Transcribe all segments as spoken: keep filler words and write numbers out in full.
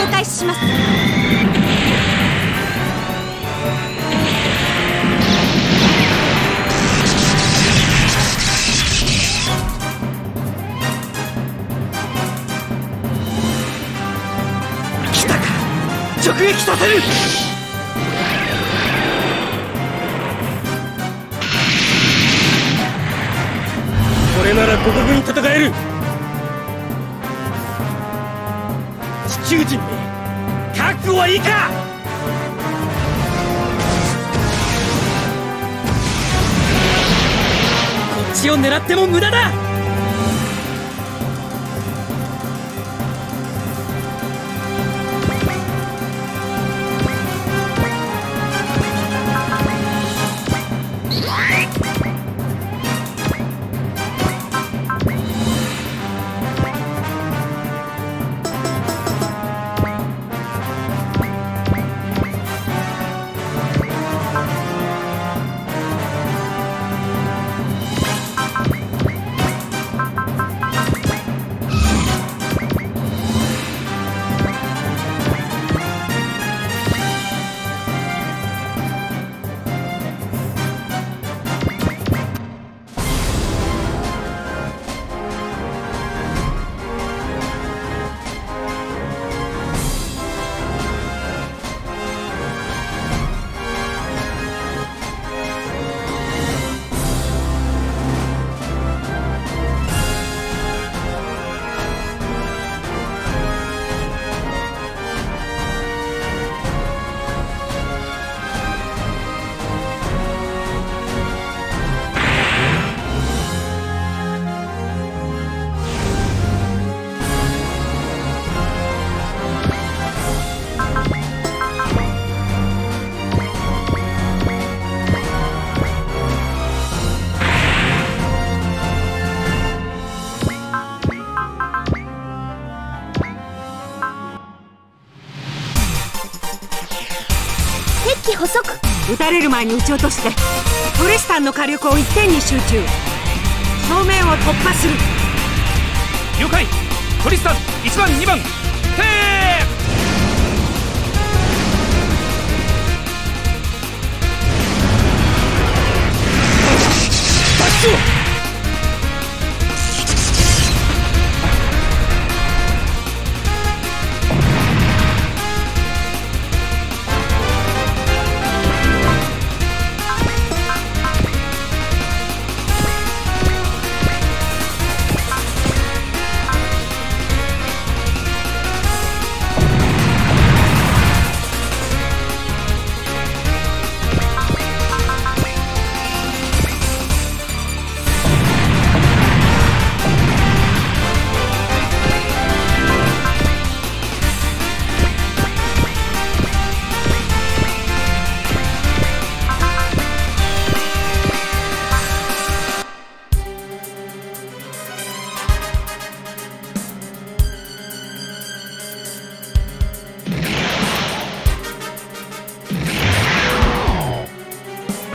球開始します。来たか、直撃させる。これなら互角に戦える。地球人に覚悟はいいか。こっちを狙っても無駄だ。撃たれる前に撃ち落として、トレスタンの火力を一点に集中。正面を突破する。了解。トリスタンいちばんにばん停。爆走。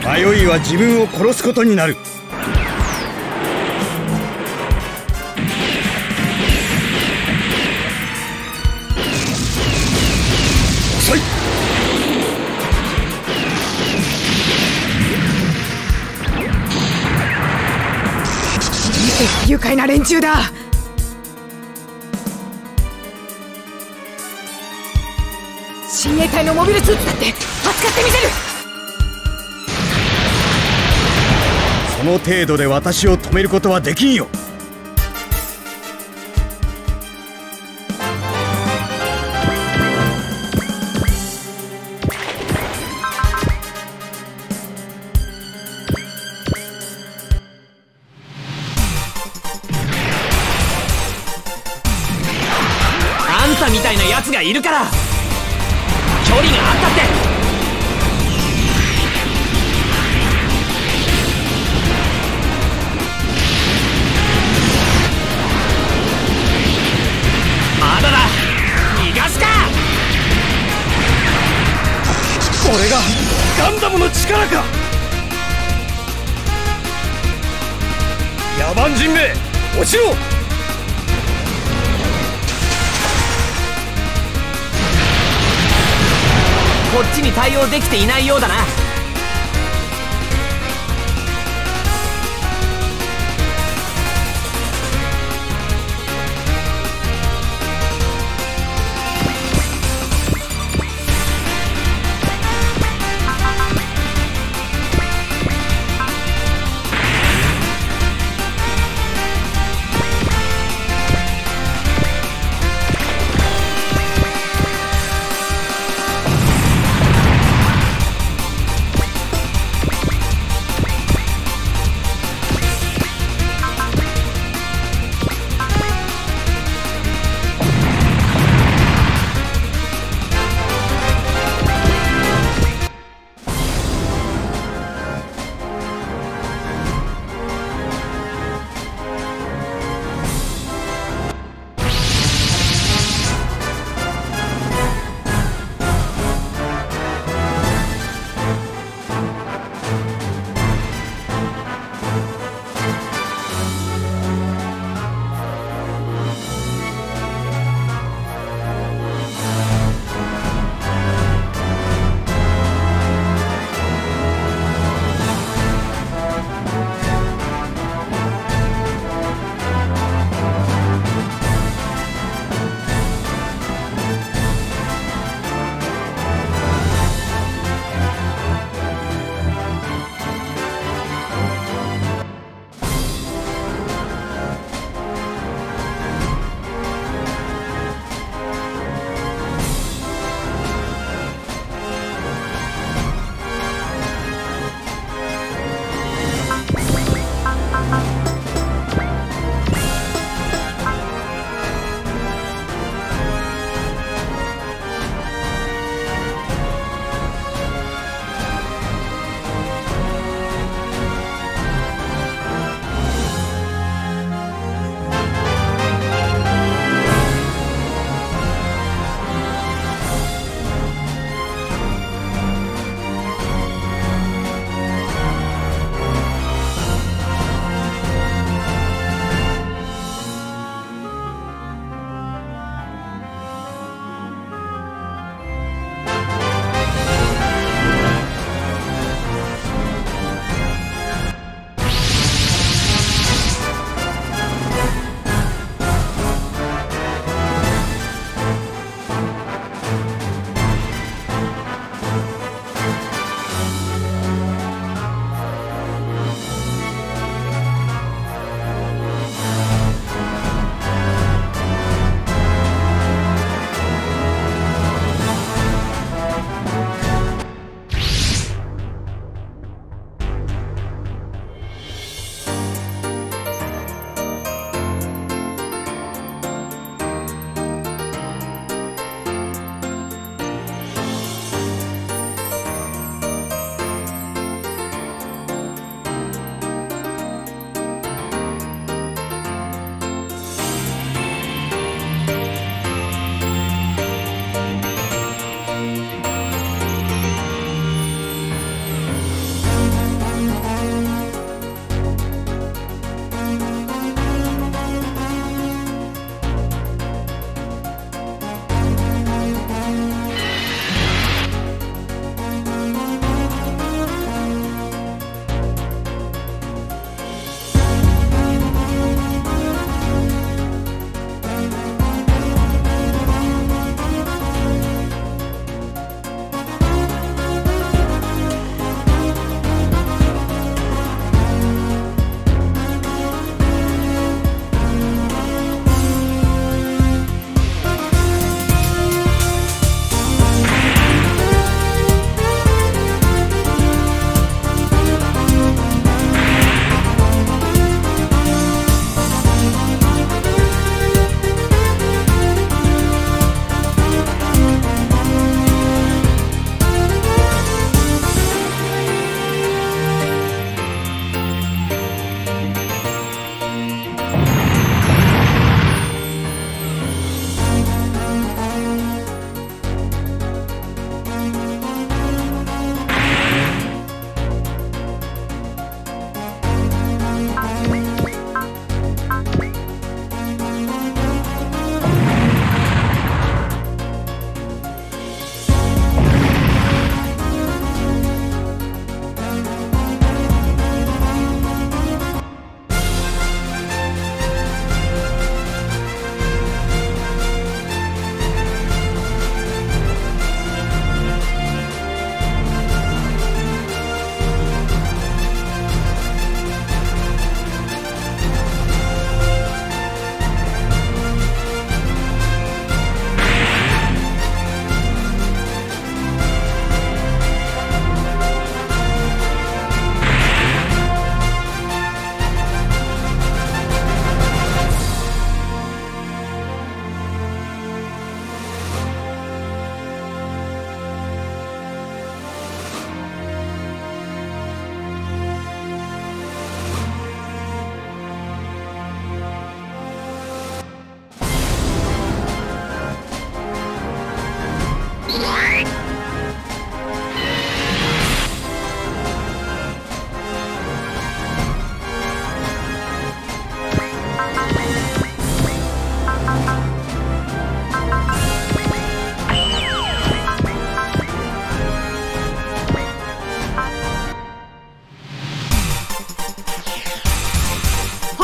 迷いは自分を殺すことになる。遅い。見て、愉快な連中だ。親衛隊のモビルスーツだって扱ってみせる。この程度で私を止めることはできんよ。あんたみたいなやつがいるから距離があったって。これがガンダムの力か。野蛮人め、落ちろ。こっちに対応できていないようだな。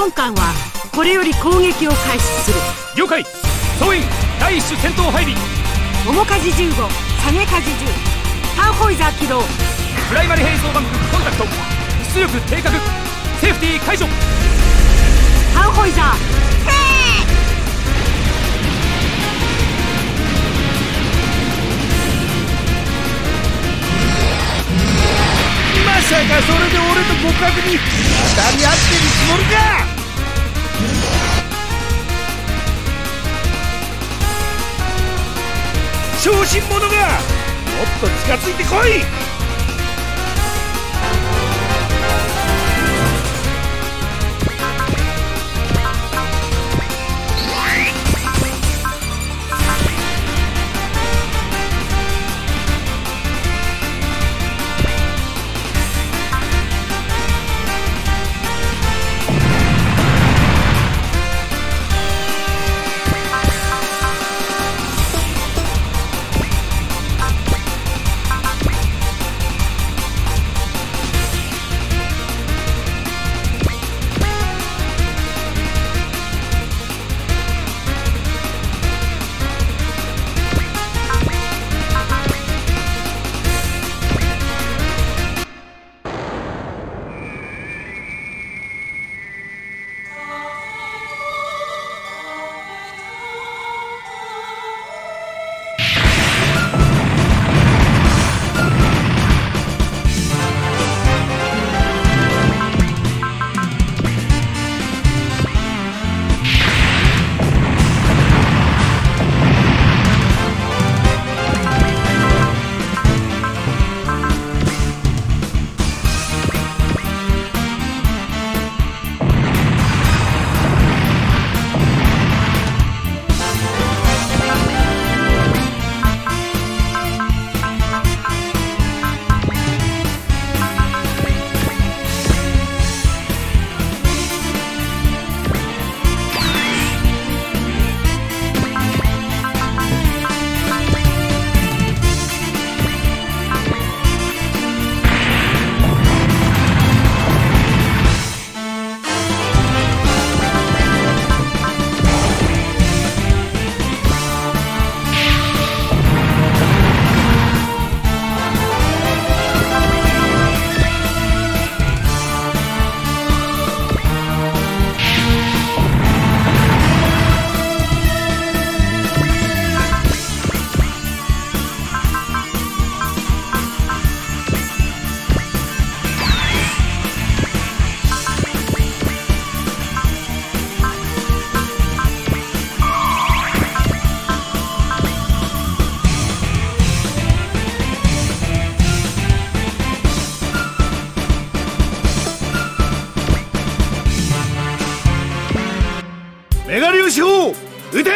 本艦はこれより攻撃を開始する。了解。総員第一種戦闘配備。重かじじゅうご、下げかじじゅう、ターホイザー起動。プライマリ兵装バンクコンタクト、出力定格、セーフティー解除。ターホイザー。まさかそれで俺と互角に当たり合ってるつもりか。小心者がもっと近づいてこい。メガ粒子砲撃てい。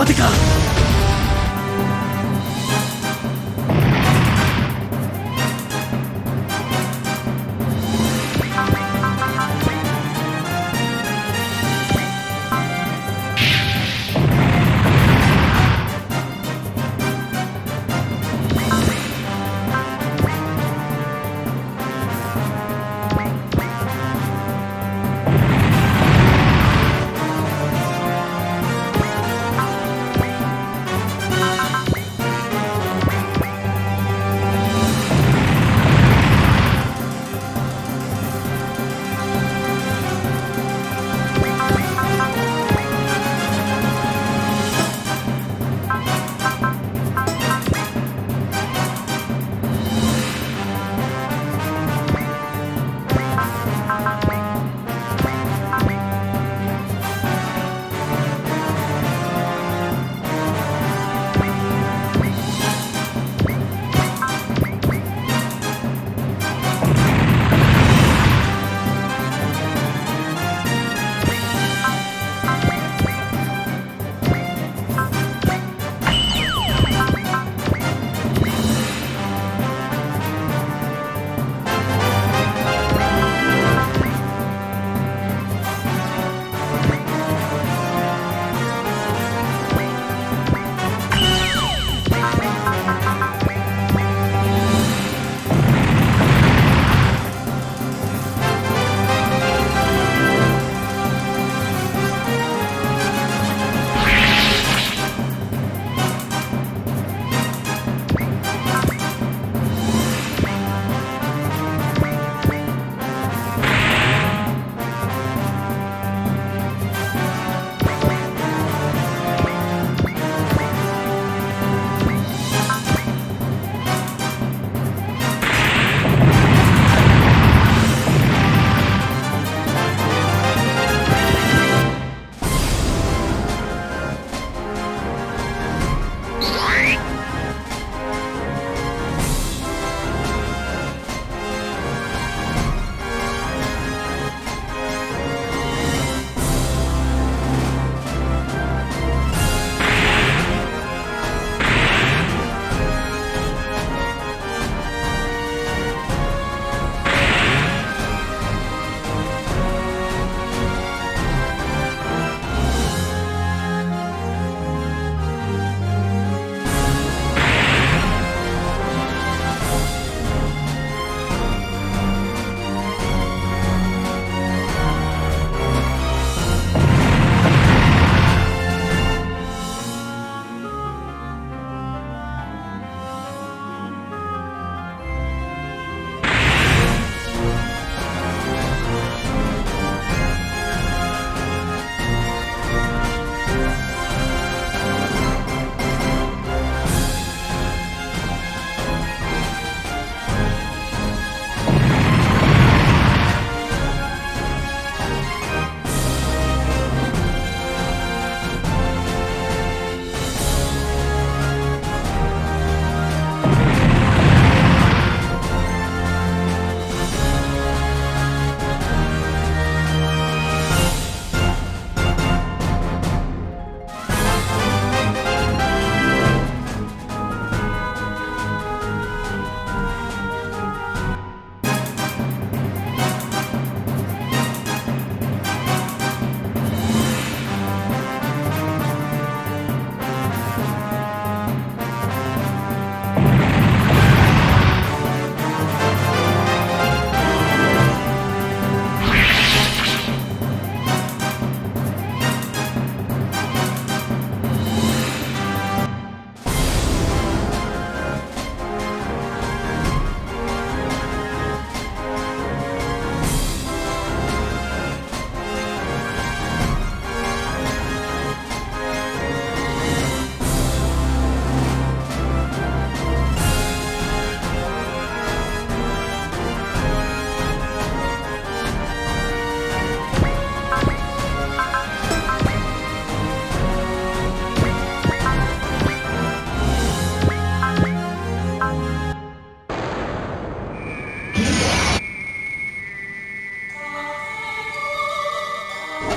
までか。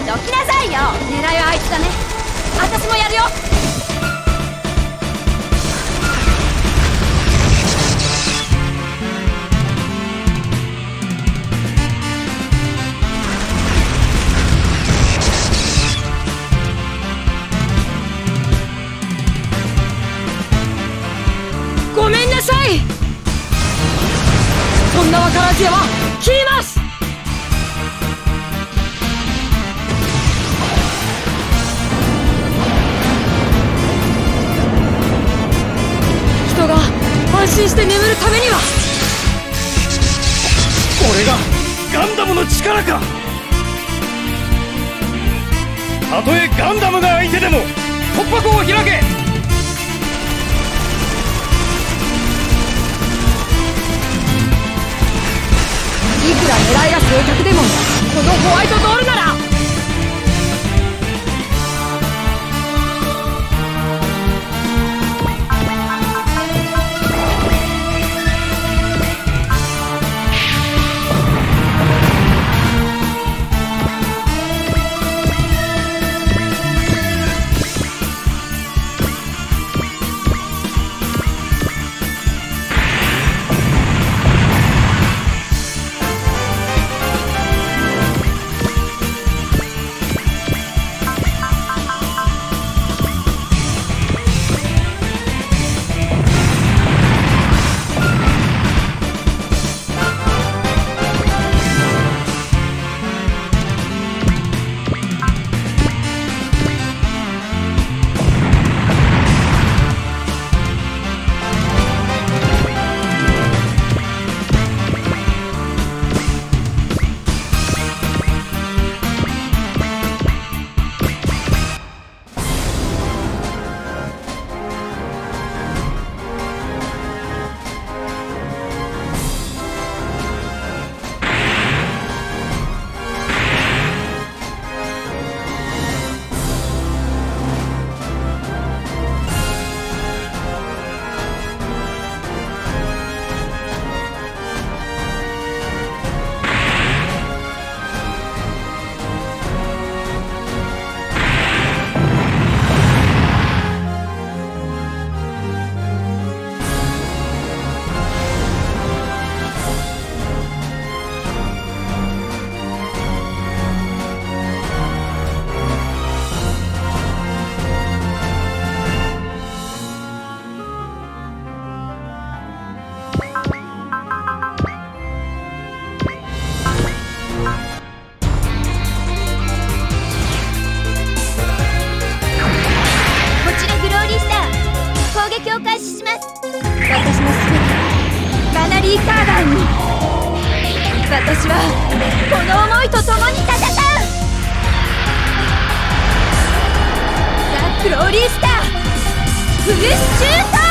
どきなさいよ。狙いはあいつだね。私もやるよ。して眠るためには、これがガンダムの力か。たとえガンダムが相手でも突破口を開け。いくら狙いが正確でも、このホワイトドールなら私はこの思いと共に戦う。ザ・クローリースターフルシュート！